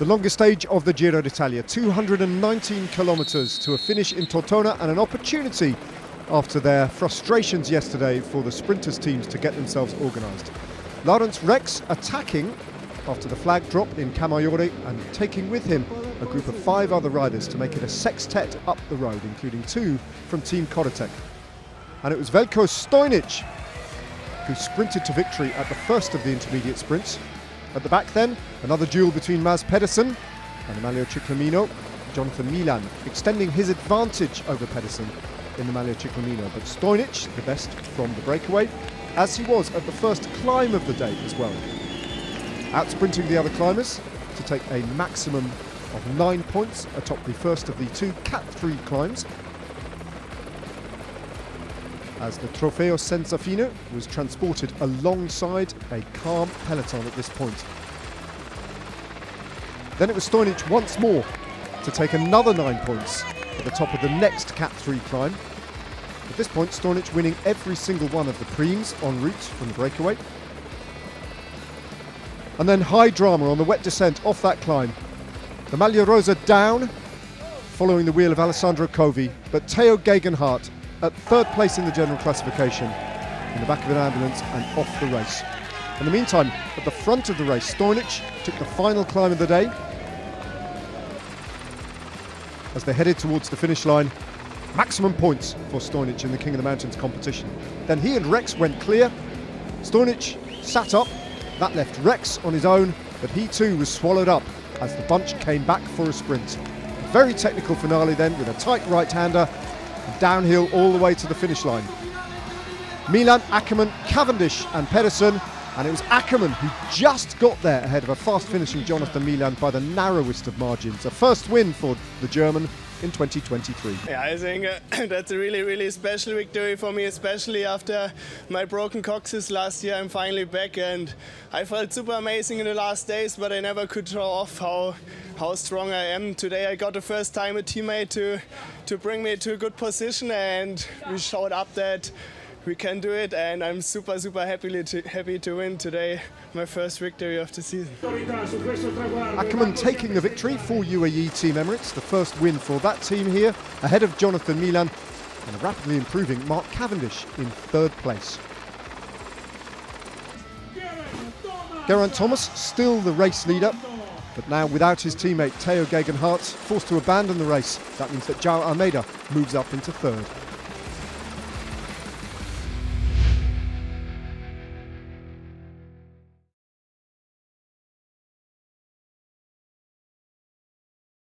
The longest stage of the Giro d'Italia, 219 kilometers to a finish in Tortona, and an opportunity after their frustrations yesterday for the sprinters teams to get themselves organized. Lawrence Rex attacking after the flag drop in Camaiore and taking with him a group of 5 other riders to make it a sextet up the road, including 2 from Team Coratec. And it was Veljko Stojnić who sprinted to victory at the first of the intermediate sprints. At the back then, another duel between Mads Pedersen and Emilio Ciclamino. Jonathan Milan extending his advantage over Pedersen in the Maglia Ciclamino, but Stojnić the best from the breakaway, as he was at the first climb of the day as well, outsprinting the other climbers to take a maximum of 9 points atop the first of the 2 Cat 3 climbs, as the Trofeo Senza Fine was transported alongside a calm peloton at this point. Then it was Stojnić once more to take another 9 points at the top of the next Cat 3 climb. At this point, Stojnić winning every single one of the primes en route from the breakaway. And then high drama on the wet descent off that climb. The Maglia Rosa down, following the wheel of Alessandro Covey, but Tao Geoghegan Hart at 3rd place in the general classification, in the back of an ambulance and off the race. In the meantime, at the front of the race, Stojnić took the final climb of the day. As they headed towards the finish line, maximum points for Stojnić in the King of the Mountains competition. Then he and Rex went clear. Stojnić sat up, that left Rex on his own, but he too was swallowed up as the bunch came back for a sprint. A very technical finale then, with a tight right-hander, and downhill all the way to the finish line. Milan, Ackermann, Cavendish and Pedersen, and it was Ackermann who just got there ahead of a fast-finishing Jonathan Milan by the narrowest of margins. A first win for the German in 2023. Yeah, I think that's a really special victory for me, especially after my broken coccyx last year. I'm finally back, and I felt super amazing in the last days, but I never could show off how strong I am. Today I got the first time a teammate to bring me to a good position, and we showed up that we can do it, and I'm super happy to win today, my first victory of the season. Ackermann taking the victory for UAE Team Emirates, the first win for that team here, ahead of Jonathan Milan and rapidly improving Mark Cavendish in 3rd place. Geraint Thomas still the race leader, but now without his teammate Tao Geoghegan Hart, forced to abandon the race. That means that Joao Almeida moves up into 3rd.